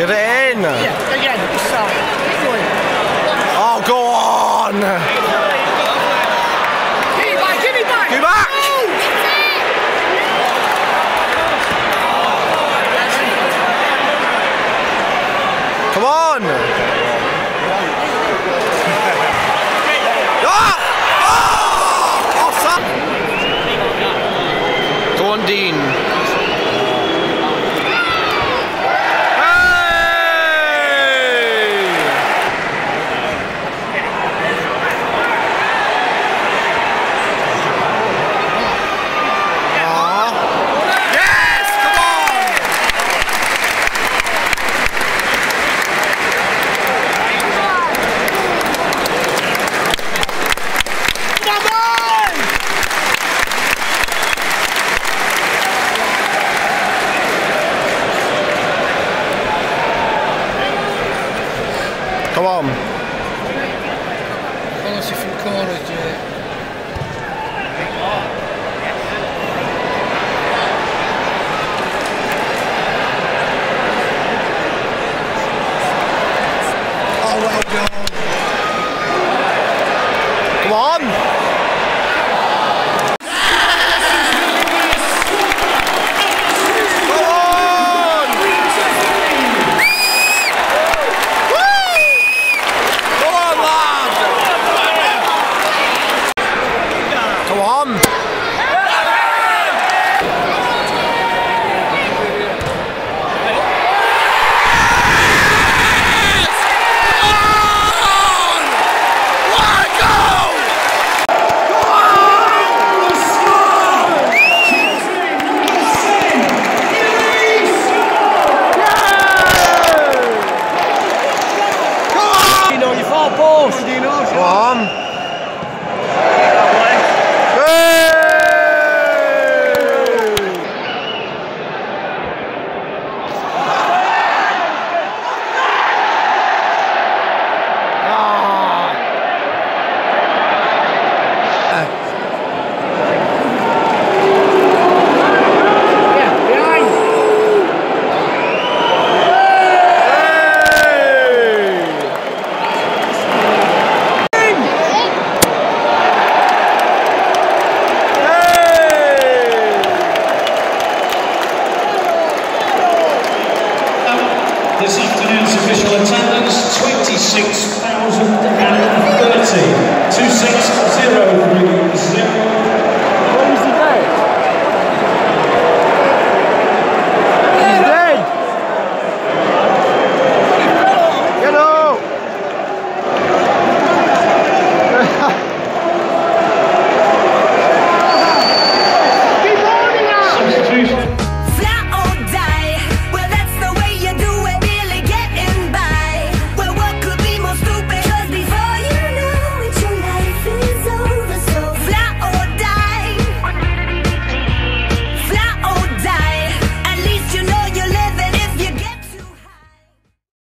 Get it in. Yeah, again. Oh, go on. Give it back. Give it back. Give it back. Oh, come on. Oh! Oh! Go on, Dean. Come on. Quality from corners, Jay. Oh, well done. Come on. This afternoon's official attendance, 26,000.